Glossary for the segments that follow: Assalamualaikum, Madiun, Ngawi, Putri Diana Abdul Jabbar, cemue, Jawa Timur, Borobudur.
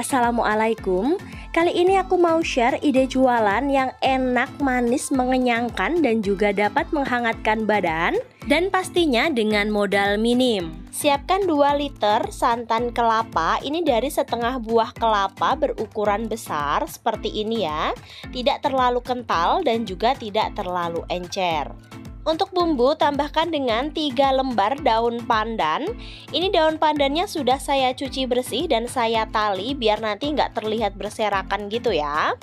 Assalamualaikum. Kali ini aku mau share ide jualan yang enak, manis, mengenyangkan dan juga dapat menghangatkan badan. Dan pastinya dengan modal minim. Siapkan 2 liter santan kelapa. Ini dari setengah buah kelapa berukuran besar seperti ini ya. Tidak terlalu kental dan juga tidak terlalu encer. Untuk bumbu tambahkan dengan 3 lembar daun pandan. Ini daun pandannya sudah saya cuci bersih dan saya tali biar nanti nggak terlihat berserakan gitu ya.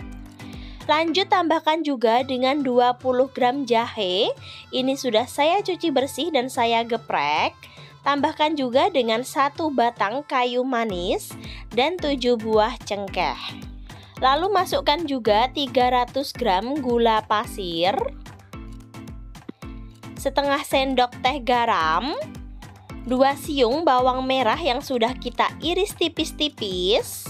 Lanjut tambahkan juga dengan 20 gram jahe. Ini sudah saya cuci bersih dan saya geprek. Tambahkan juga dengan 1 batang kayu manis dan 7 buah cengkeh. Lalu masukkan juga 300 gram gula pasir, setengah sendok teh garam, 2 siung bawang merah yang sudah kita iris tipis-tipis.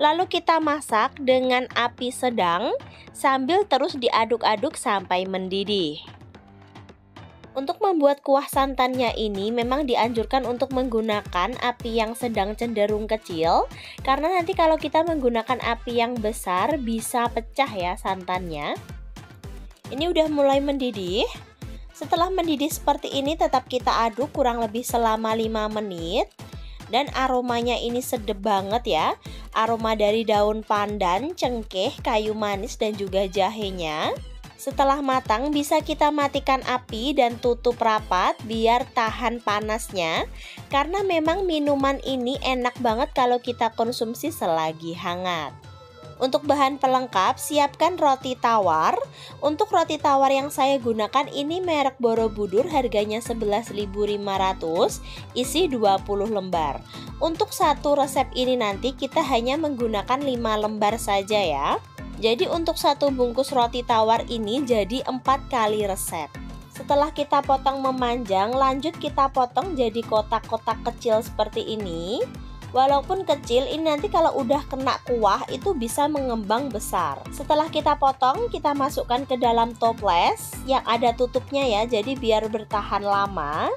Lalu kita masak dengan api sedang sambil terus diaduk-aduk sampai mendidih. Untuk membuat kuah santannya ini memang dianjurkan untuk menggunakan api yang sedang cenderung kecil, karena nanti kalau kita menggunakan api yang besar bisa pecah ya santannya. Ini udah mulai mendidih. Setelah mendidih seperti ini tetap kita aduk kurang lebih selama 5 menit. Dan aromanya ini sedap banget ya. Aroma dari daun pandan, cengkeh, kayu manis dan juga jahenya. Setelah matang bisa kita matikan api dan tutup rapat biar tahan panasnya. Karena memang minuman ini enak banget kalau kita konsumsi selagi hangat. Untuk bahan pelengkap, siapkan roti tawar. Untuk roti tawar yang saya gunakan ini merek Borobudur, harganya Rp11.500, isi 20 lembar. Untuk satu resep ini nanti kita hanya menggunakan 5 lembar saja ya. Jadi untuk satu bungkus roti tawar ini jadi 4 kali resep. Setelah kita potong memanjang, lanjut kita potong jadi kotak-kotak kecil seperti ini. Walaupun kecil, ini nanti kalau udah kena kuah itu bisa mengembang besar. Setelah kita potong, kita masukkan ke dalam toples yang ada tutupnya ya, jadi biar bertahan lama.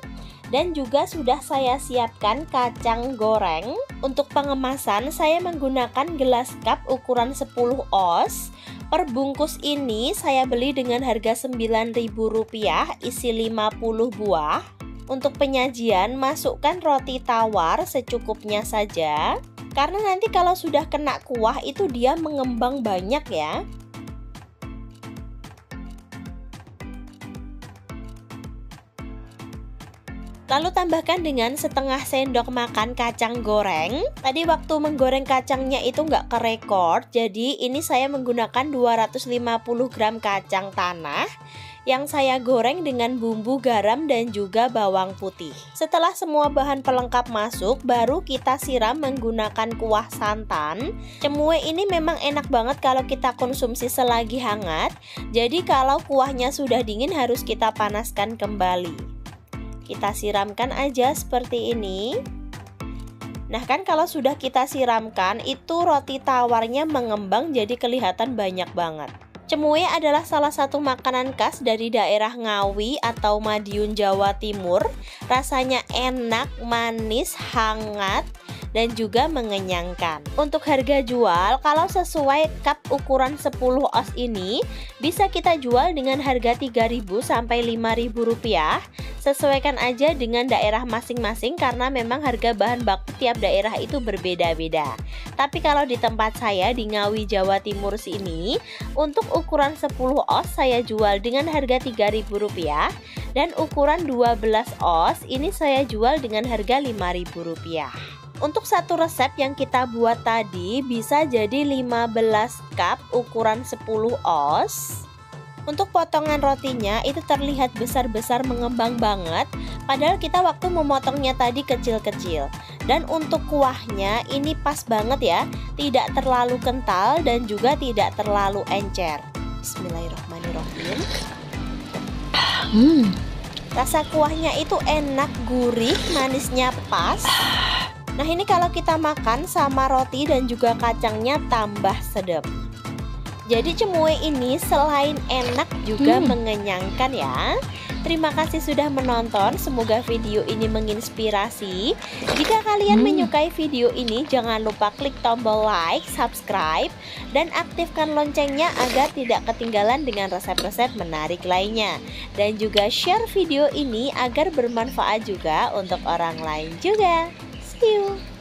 Dan juga sudah saya siapkan kacang goreng. Untuk pengemasan, saya menggunakan gelas cup ukuran 10 oz. Per bungkus ini saya beli dengan harga Rp9.000, isi 50 buah. Untuk penyajian, masukkan roti tawar secukupnya saja, karena nanti kalau sudah kena kuah itu dia mengembang banyak ya. Lalu tambahkan dengan setengah sendok makan kacang goreng. Tadi waktu menggoreng kacangnya itu nggak kerekord, jadi ini saya menggunakan 250 gram kacang tanah yang saya goreng dengan bumbu garam dan juga bawang putih. Setelah semua bahan pelengkap masuk, baru kita siram menggunakan kuah santan. Cemue ini memang enak banget kalau kita konsumsi selagi hangat. Jadi kalau kuahnya sudah dingin harus kita panaskan kembali. Kita siramkan aja seperti ini. Nah kan kalau sudah kita siramkan itu roti tawarnya mengembang jadi kelihatan banyak banget. Cemue adalah salah satu makanan khas dari daerah Ngawi atau Madiun, Jawa Timur. Rasanya enak, manis, hangat, dan juga mengenyangkan. Untuk harga jual, kalau sesuai cup ukuran 10 oz ini, bisa kita jual dengan harga Rp3.000 sampai Rp5.000. Sesuaikan aja dengan daerah masing-masing karena memang harga bahan baku tiap daerah itu berbeda-beda. Tapi kalau di tempat saya di Ngawi, Jawa Timur sini, untuk ukuran 10 oz saya jual dengan harga Rp3.000 dan ukuran 12 oz ini saya jual dengan harga Rp5.000. Untuk satu resep yang kita buat tadi bisa jadi 15 cup ukuran 10 oz. Untuk potongan rotinya itu terlihat besar-besar mengembang banget, padahal kita waktu memotongnya tadi kecil-kecil. Dan untuk kuahnya ini pas banget ya, tidak terlalu kental dan juga tidak terlalu encer. Bismillahirrahmanirrahim. Rasa kuahnya itu enak, gurih, manisnya pas. Nah ini kalau kita makan sama roti dan juga kacangnya tambah sedap. Jadi cemue ini selain enak juga mengenyangkan ya. Terima kasih sudah menonton, semoga video ini menginspirasi. Jika kalian menyukai video ini, jangan lupa klik tombol like, subscribe, dan aktifkan loncengnya agar tidak ketinggalan dengan resep-resep menarik lainnya. Dan juga share video ini agar bermanfaat juga untuk orang lain juga. See you!